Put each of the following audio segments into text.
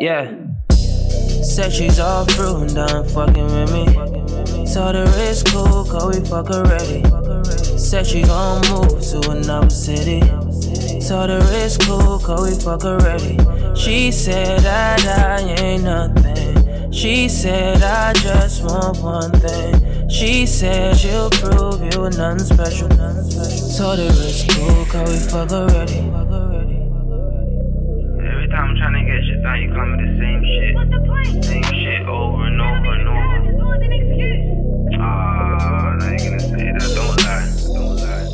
Yeah. Said she's all through and done fucking with me. Told her it's cool, cause we fuck already. Said she gon' move to another city. Told her it's cool, cause we fuck already. She said I ain't nothing. She said I just want one thing. She said she'll prove you were nothing special. Told her it's cool, cause we fuck already. I'm trying to get shit done, you come with the same shit. What's the point? Same shit over and over and over. It's always an excuse. Ah, I ain't gonna say that.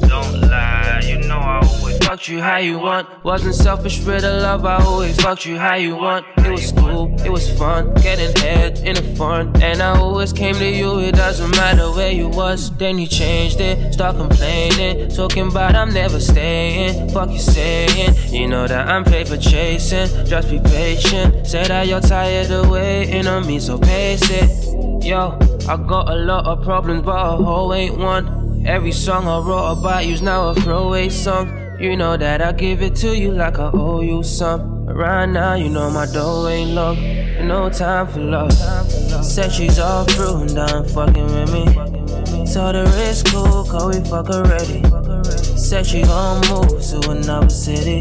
Don't lie. You know I always fucked you how you want. Wasn't selfish with the love, I always fucked you how you want. It was cool, it was fun, getting head in the front. And I always came to you, it doesn't matter where you was. Then you changed it, start complaining, talking about I'm never staying. Fuck you saying, you know that I'm paper chasing. Just be patient, say that you're tired of waiting on me, so pace it. Yo, I got a lot of problems, but a hoe ain't one. Every song I wrote about you's now a throwaway song. You know that I give it to you like I owe you some. Right now, you know my dough ain't long, no time for love. Said she's all through and done fucking with me. Told her it's cool, cause we fuck already. Said she gon' move to another city.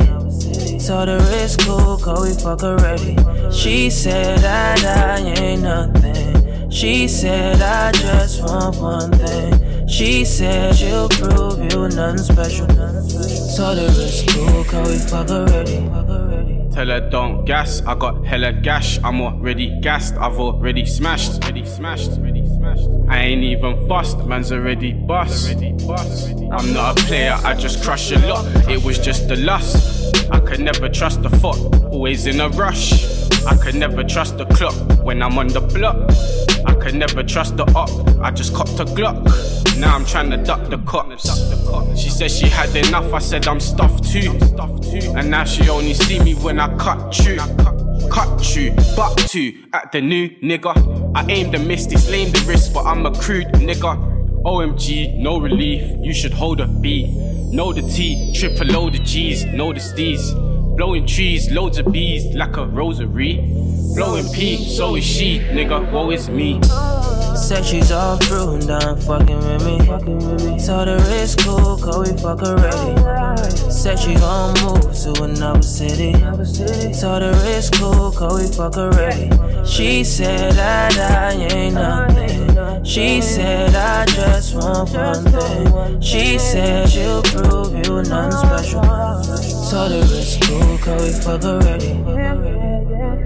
Told her it's cool, cause we fuck already. She said I ain't nothing. She said I just want one thing. She said she'll prove you were nothing special. Told her it's cool, cause we fuck already. Tell her don't gas, I got hella gash. I'm already gassed, I've already smashed. I ain't even fussed, man's already bust. I'm not a player, I just crush a lot. It was just the lust. I could never trust the fuck, always in a rush. I could never trust the clock when I'm on the block. I could never trust the op, I just copped a Glock. Now I'm trying to duck the cops. She said she had enough, I said I'm stuffed too. And now she only see me when I cut you, buck to at the new nigga. I aimed and missed, it's lame the wrist, but I'm a crude nigga. OMG, no relief, you should hold a beat. Know the T, triple O the G's, notice these. Blowing trees, loads of bees, like a rosary. Blowing P, so is she, nigga, woe is me. Said she's all through and done fucking with me. Told her it's cool, cause we fuck already. Said she gon' move to another city. Told her it's cool, cause we fuck already. She said I ain't nothing. She said I just want one thing. She said she'll prove you were nothing special. Told her it's cool, cause we fuck already.